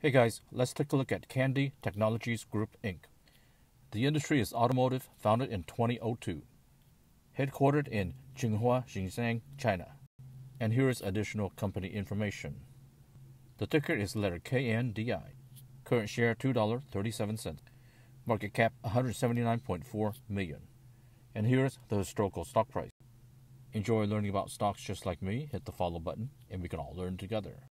Hey guys, let's take a look at Kandi Technologies Group, Inc. The industry is automotive, founded in 2002, headquartered in Qinghua, Xinjiang, China. And here is additional company information. The ticker is letter KNDI. Current share $2.37. Market cap $179.4 million. And here is the historical stock price. Enjoy learning about stocks just like me? Hit the follow button and we can all learn together.